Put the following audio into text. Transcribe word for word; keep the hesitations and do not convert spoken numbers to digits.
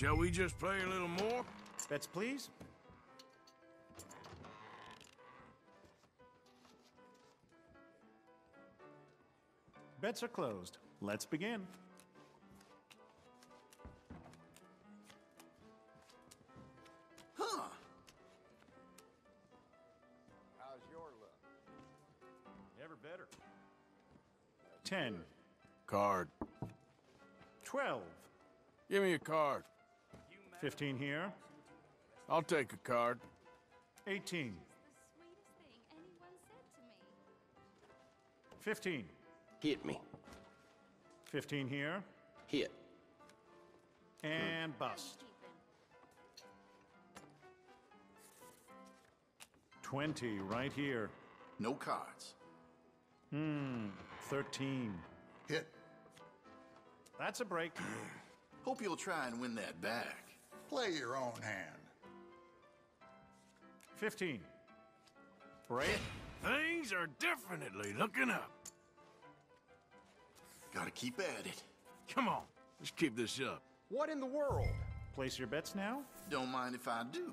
Shall we just play a little more? Bets, please. Bets are closed. Let's begin. Huh. How's your luck? Never better. Ten. Card. Twelve. Give me a card. Fifteen here. I'll take a card. Eighteen. Fifteen. Hit me. Fifteen here. Hit. And bust. Twenty right here. No cards. Hmm. Thirteen. Hit. That's a break. Hope you'll try and win that back. Play your own hand. Fifteen. Break. Things are definitely looking up. Gotta keep at it. Come on, let's keep this up. What in the world? Place your bets now? Don't mind if I do.